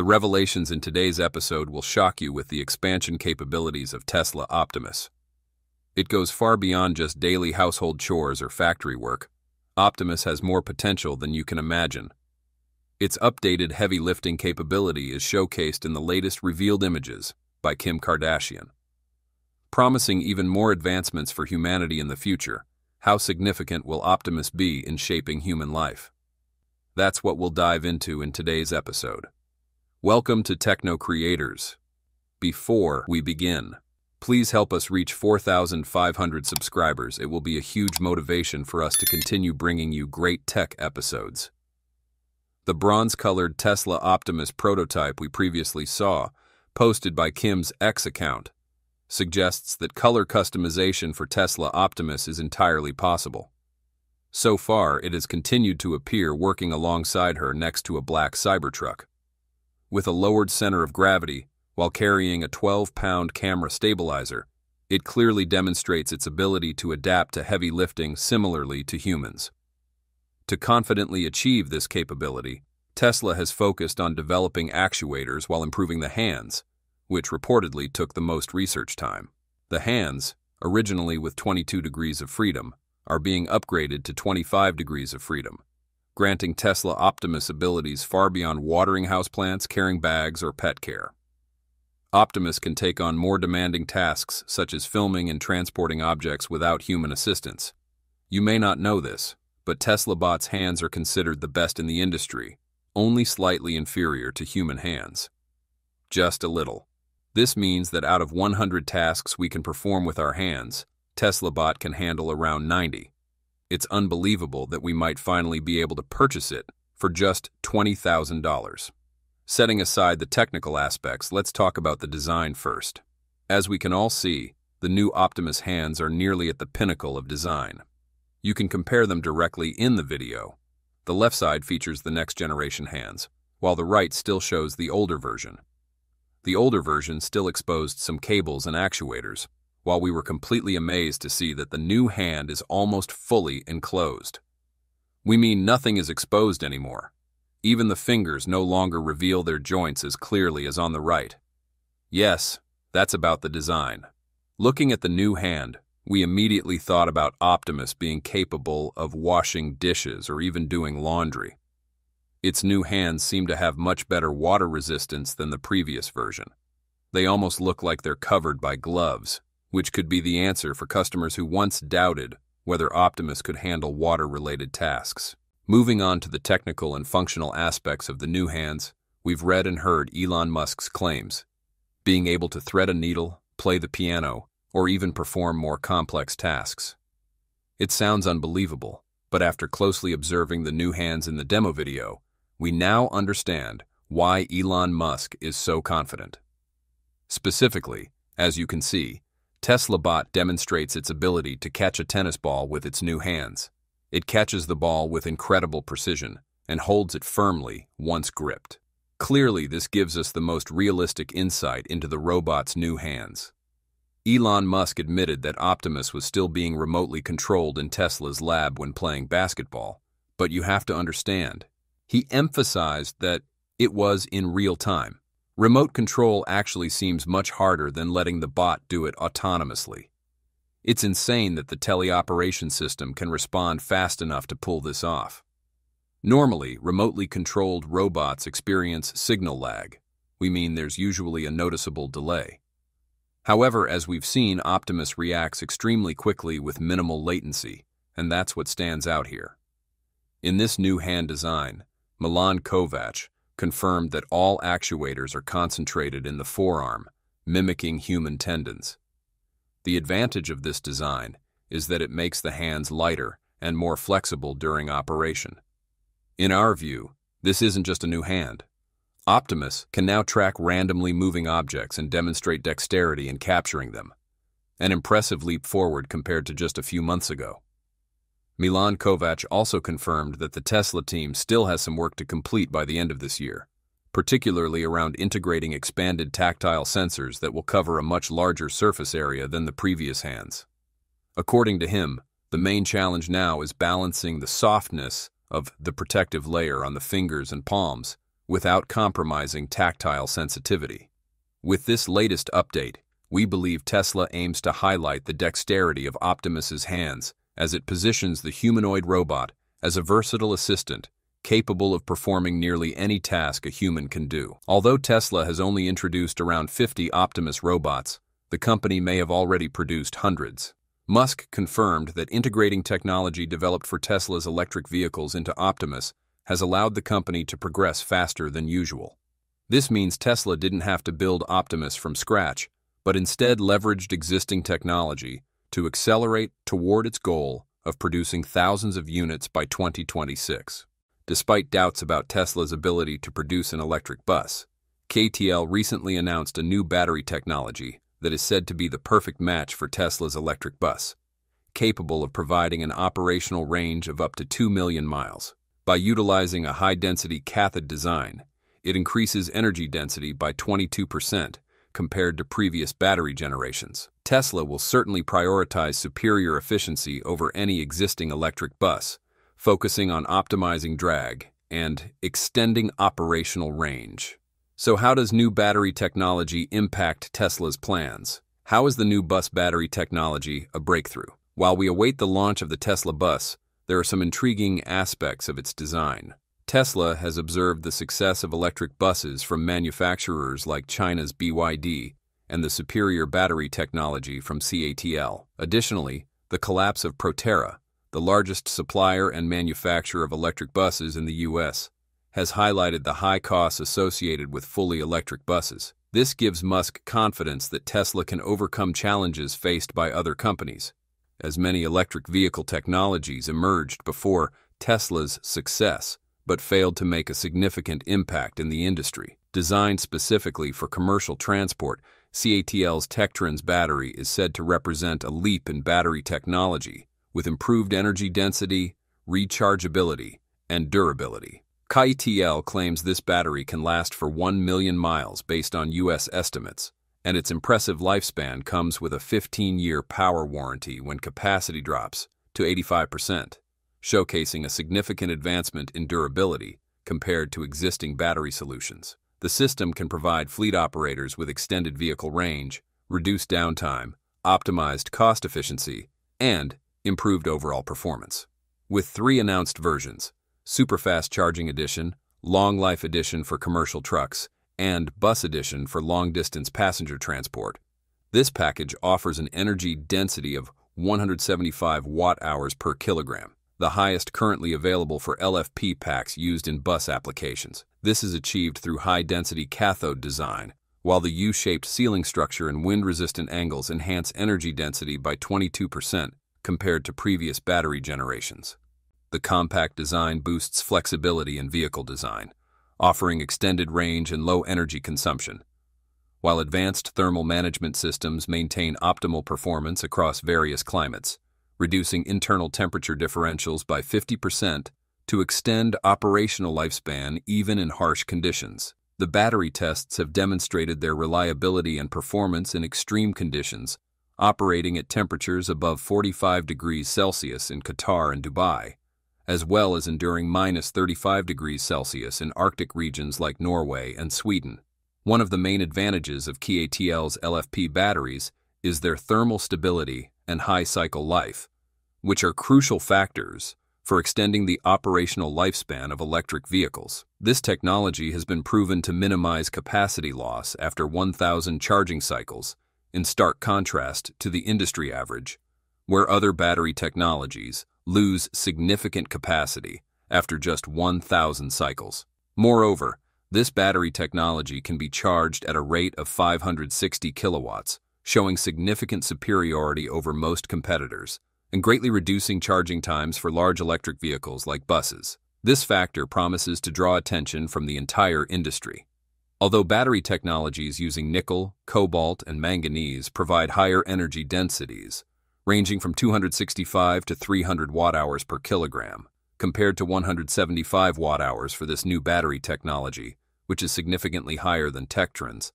The revelations in today's episode will shock you with the expansion capabilities of Tesla Optimus. It goes far beyond just daily household chores or factory work. Optimus has more potential than you can imagine. Its updated heavy lifting capability is showcased in the latest revealed images by Kim Kardashian. Promising even more advancements for humanity in the future, how significant will Optimus be in shaping human life? That's what we'll dive into in today's episode. Welcome to Techno Creators. Before we begin, please help us reach 4,500 subscribers. It will be a huge motivation for us to continue bringing you great tech episodes. The bronze-colored Tesla Optimus prototype we previously saw, posted by Kim's X account, suggests that color customization for Tesla Optimus is entirely possible. So far, it has continued to appear working alongside her next to a black Cybertruck. With a lowered center of gravity, while carrying a 12-pound camera stabilizer, it clearly demonstrates its ability to adapt to heavy lifting similarly to humans. To confidently achieve this capability, Tesla has focused on developing actuators while improving the hands, which reportedly took the most research time. The hands, originally with 22 degrees of freedom, are being upgraded to 25 degrees of freedom, granting Tesla Optimus abilities far beyond watering houseplants, carrying bags, or pet care. Optimus can take on more demanding tasks such as filming and transporting objects without human assistance. You may not know this, but Tesla bot's hands are considered the best in the industry, only slightly inferior to human hands. Just a little. This means that out of 100 tasks we can perform with our hands, Tesla bot can handle around 90. It's unbelievable that we might finally be able to purchase it for just $20,000. Setting aside the technical aspects, let's talk about the design first. As we can all see, the new Optimus hands are nearly at the pinnacle of design. You can compare them directly in the video. The left side features the next generation hands, while the right still shows the older version. The older version still exposed some cables and actuators, while we were completely amazed to see that the new hand is almost fully enclosed. We mean nothing is exposed anymore. Even the fingers no longer reveal their joints as clearly as on the right. Yes, that's about the design. Looking at the new hand, we immediately thought about Optimus being capable of washing dishes or even doing laundry. Its new hands seem to have much better water resistance than the previous version. They almost look like they're covered by gloves, which could be the answer for customers who once doubted whether Optimus could handle water-related tasks. Moving on to the technical and functional aspects of the new hands, we've read and heard Elon Musk's claims. Being able to thread a needle, play the piano, or even perform more complex tasks. It sounds unbelievable, but after closely observing the new hands in the demo video, we now understand why Elon Musk is so confident. Specifically, as you can see, Tesla bot demonstrates its ability to catch a tennis ball with its new hands. It catches the ball with incredible precision and holds it firmly once gripped. Clearly, this gives us the most realistic insight into the robot's new hands. Elon Musk admitted that Optimus was still being remotely controlled in Tesla's lab when playing basketball, but you have to understand, he emphasized that it was in real time. Remote control actually seems much harder than letting the bot do it autonomously. It's insane that the teleoperation system can respond fast enough to pull this off. Normally, remotely controlled robots experience signal lag. We mean there's usually a noticeable delay. However, as we've seen, Optimus reacts extremely quickly with minimal latency, and that's what stands out here. In this new hand design, Milan Kovac confirmed that all actuators are concentrated in the forearm, mimicking human tendons. The advantage of this design is that it makes the hands lighter and more flexible during operation. In our view, this isn't just a new hand. Optimus can now track randomly moving objects and demonstrate dexterity in capturing them, an impressive leap forward compared to just a few months ago. Milan Kovac also confirmed that the Tesla team still has some work to complete by the end of this year, particularly around integrating expanded tactile sensors that will cover a much larger surface area than the previous hands. According to him, the main challenge now is balancing the softness of the protective layer on the fingers and palms without compromising tactile sensitivity. With this latest update, we believe Tesla aims to highlight the dexterity of Optimus's hands as it positions the humanoid robot as a versatile assistant capable of performing nearly any task a human can do. Although Tesla has only introduced around 50 Optimus robots, the company may have already produced hundreds. Musk confirmed that integrating technology developed for Tesla's electric vehicles into Optimus has allowed the company to progress faster than usual. This means Tesla didn't have to build Optimus from scratch, but instead leveraged existing technology to accelerate toward its goal of producing thousands of units by 2026. Despite doubts about Tesla's ability to produce an electric bus, CATL recently announced a new battery technology that is said to be the perfect match for Tesla's electric bus, capable of providing an operational range of up to 2 million miles. By utilizing a high-density cathode design, it increases energy density by 22% compared to previous battery generations. Tesla will certainly prioritize superior efficiency over any existing electric bus, focusing on optimizing drag and extending operational range. So how does new battery technology impact Tesla's plans? How is the new bus battery technology a breakthrough? While we await the launch of the Tesla bus, there are some intriguing aspects of its design. Tesla has observed the success of electric buses from manufacturers like China's BYD and the superior battery technology from CATL. Additionally, the collapse of Proterra, the largest supplier and manufacturer of electric buses in the US, has highlighted the high costs associated with fully electric buses. This gives Musk confidence that Tesla can overcome challenges faced by other companies, as many electric vehicle technologies emerged before Tesla's success, but failed to make a significant impact in the industry. Designed specifically for commercial transport, CATL's TecTrans battery is said to represent a leap in battery technology, with improved energy density, rechargeability, and durability. CATL claims this battery can last for 1 million miles based on US estimates, and its impressive lifespan comes with a 15-year power warranty when capacity drops to 85%. Showcasing a significant advancement in durability compared to existing battery solutions. The system can provide fleet operators with extended vehicle range, reduced downtime, optimized cost efficiency, and improved overall performance. With 3 announced versions, Superfast Charging Edition, Long Life Edition for commercial trucks, and Bus Edition for long-distance passenger transport, this package offers an energy density of 175 watt-hours per kilogram, the highest currently available for LFP packs used in bus applications. This is achieved through high-density cathode design, while the U-shaped ceiling structure and wind-resistant angles enhance energy density by 22% compared to previous battery generations. The compact design boosts flexibility in vehicle design, offering extended range and low energy consumption, while advanced thermal management systems maintain optimal performance across various climates, reducing internal temperature differentials by 50% to extend operational lifespan even in harsh conditions. The battery tests have demonstrated their reliability and performance in extreme conditions, operating at temperatures above 45 degrees Celsius in Qatar and Dubai, as well as enduring -35 degrees Celsius in Arctic regions like Norway and Sweden. One of the main advantages of CATL's LFP batteries is their thermal stability and high cycle life, which are crucial factors for extending the operational lifespan of electric vehicles. This technology has been proven to minimize capacity loss after 1,000 charging cycles, in stark contrast to the industry average, where other battery technologies lose significant capacity after just 1,000 cycles. Moreover, this battery technology can be charged at a rate of 560 kilowatts, showing significant superiority over most competitors and greatly reducing charging times for large electric vehicles like buses. This factor promises to draw attention from the entire industry. Although battery technologies using nickel, cobalt, and manganese provide higher energy densities, ranging from 265 to 300 watt-hours per kilogram, compared to 175 watt-hours for this new battery technology, which is significantly higher than TecTrans,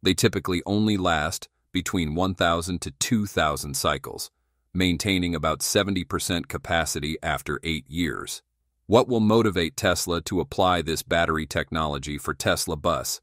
they typically only last between 1,000 to 2,000 cycles, maintaining about 70% capacity after 8 years. What will motivate Tesla to apply this battery technology for Tesla Bus?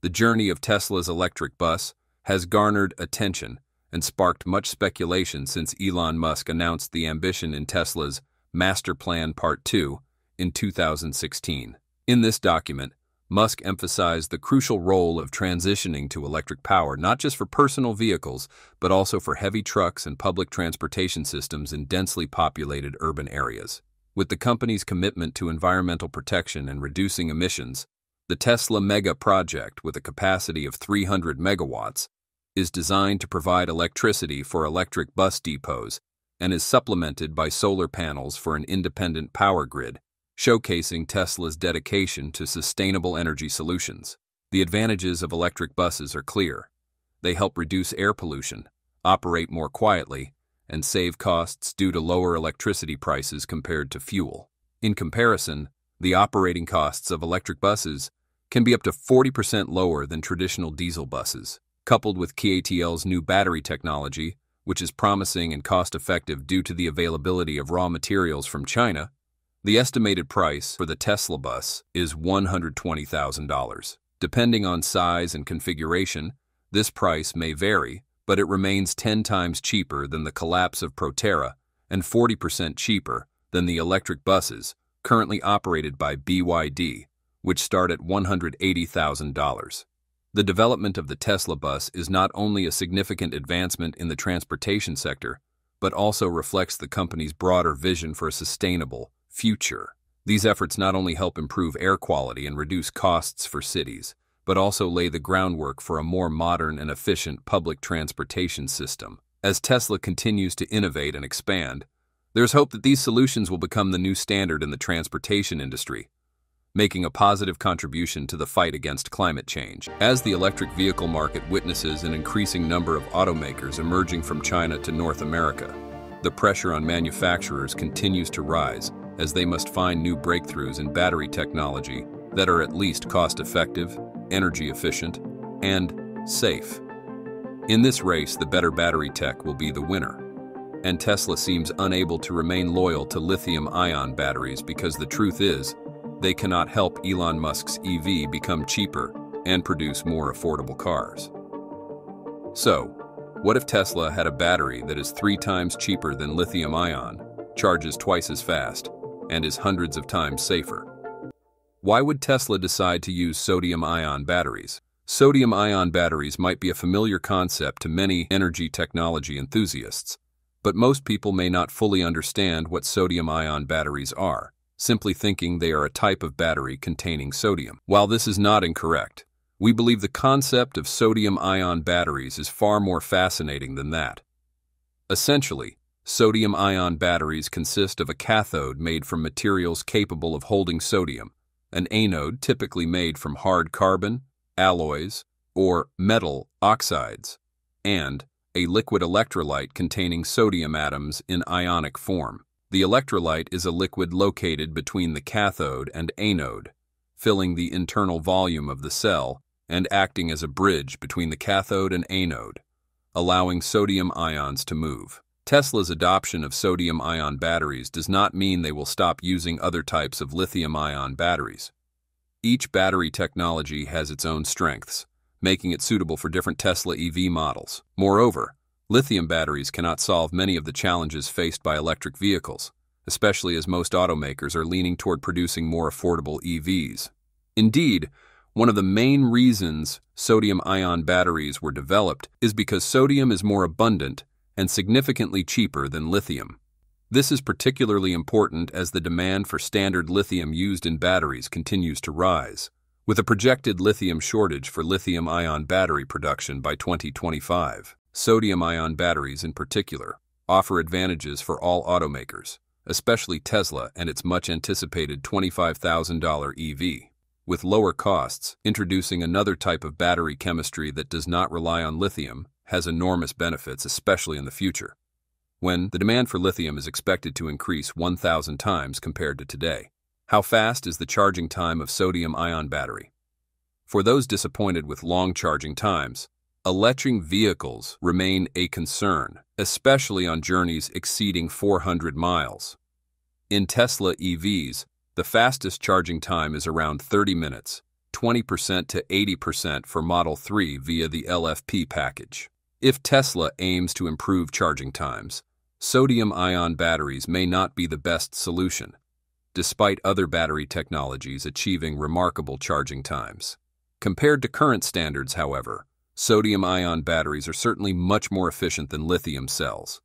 The journey of Tesla's electric bus has garnered attention and sparked much speculation since Elon Musk announced the ambition in Tesla's Master Plan Part 2 in 2016. In this document, Musk emphasized the crucial role of transitioning to electric power not just for personal vehicles, but also for heavy trucks and public transportation systems in densely populated urban areas. With the company's commitment to environmental protection and reducing emissions, the Tesla Mega Project, with a capacity of 300 megawatts, is designed to provide electricity for electric bus depots and is supplemented by solar panels for an independent power grid, showcasing Tesla's dedication to sustainable energy solutions. The advantages of electric buses are clear. They help reduce air pollution, operate more quietly, and save costs due to lower electricity prices compared to fuel. In comparison, the operating costs of electric buses can be up to 40% lower than traditional diesel buses. Coupled with CATL's new battery technology, which is promising and cost-effective due to the availability of raw materials from China, the estimated price for the Tesla Bus is $120,000. Depending on size and configuration, this price may vary, but it remains 10 times cheaper than the collapse of Proterra and 40% cheaper than the electric buses currently operated by BYD, which start at $180,000. The development of the Tesla Bus is not only a significant advancement in the transportation sector, but also reflects the company's broader vision for a sustainable future. These efforts not only help improve air quality and reduce costs for cities, but also lay the groundwork for a more modern and efficient public transportation system. As Tesla continues to innovate and expand, there's hope that these solutions will become the new standard in the transportation industry, making a positive contribution to the fight against climate change. As the electric vehicle market witnesses an increasing number of automakers emerging from China to North America, the pressure on manufacturers continues to rise as they must find new breakthroughs in battery technology that are at least cost-effective, energy-efficient, and safe. In this race, the better battery tech will be the winner, and Tesla seems unable to remain loyal to lithium-ion batteries because the truth is, they cannot help Elon Musk's EV become cheaper and produce more affordable cars. So, what if Tesla had a battery that is 3 times cheaper than lithium-ion, charges twice as fast, and is hundreds of times safer? Why would Tesla decide to use sodium-ion batteries? Sodium-ion batteries might be a familiar concept to many energy technology enthusiasts, but most people may not fully understand what sodium-ion batteries are, simply thinking they are a type of battery containing sodium. While this is not incorrect, we believe the concept of sodium-ion batteries is far more fascinating than that. Essentially, sodium-ion batteries consist of a cathode made from materials capable of holding sodium, an anode typically made from hard carbon, alloys, or metal oxides, and a liquid electrolyte containing sodium atoms in ionic form. The electrolyte is a liquid located between the cathode and anode, filling the internal volume of the cell and acting as a bridge between the cathode and anode, allowing sodium ions to move. Tesla's adoption of sodium-ion batteries does not mean they will stop using other types of lithium-ion batteries. Each battery technology has its own strengths, making it suitable for different Tesla EV models. Moreover, lithium batteries cannot solve many of the challenges faced by electric vehicles, especially as most automakers are leaning toward producing more affordable EVs. Indeed, one of the main reasons sodium-ion batteries were developed is because sodium is more abundant and significantly cheaper than lithium. This is particularly important as the demand for standard lithium used in batteries continues to rise, with a projected lithium shortage for lithium-ion battery production by 2025. Sodium-ion batteries in particular offer advantages for all automakers, especially Tesla and its much-anticipated $25,000 EV. With lower costs, introducing another type of battery chemistry that does not rely on lithium has enormous benefits, especially in the future, when the demand for lithium is expected to increase 1,000 times compared to today. How fast is the charging time of sodium-ion battery? For those disappointed with long charging times, electric vehicles remain a concern, especially on journeys exceeding 400 miles. In Tesla EVs, The fastest charging time is around 30 minutes, 20% to 80% for Model 3 via the LFP package. If Tesla aims to improve charging times, sodium-ion batteries may not be the best solution, despite other battery technologies achieving remarkable charging times. Compared to current standards, however, sodium-ion batteries are certainly much more efficient than lithium cells.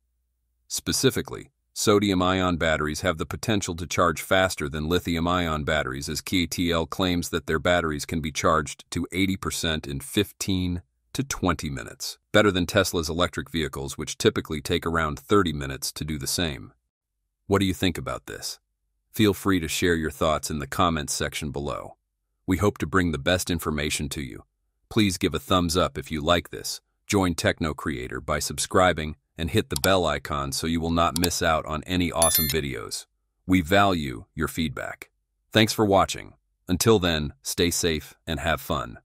Specifically, sodium-ion batteries have the potential to charge faster than lithium-ion batteries, as CATL claims that their batteries can be charged to 80% in 15 to 20 minutes, better than Tesla's electric vehicles, which typically take around 30 minutes to do the same. What do you think about this? Feel free to share your thoughts in the comments section below. We hope to bring the best information to you. Please give a thumbs up if you like this. Join Techno Creator by subscribing and hit the bell icon so you will not miss out on any awesome videos. We value your feedback. Thanks for watching. Until then, stay safe and have fun.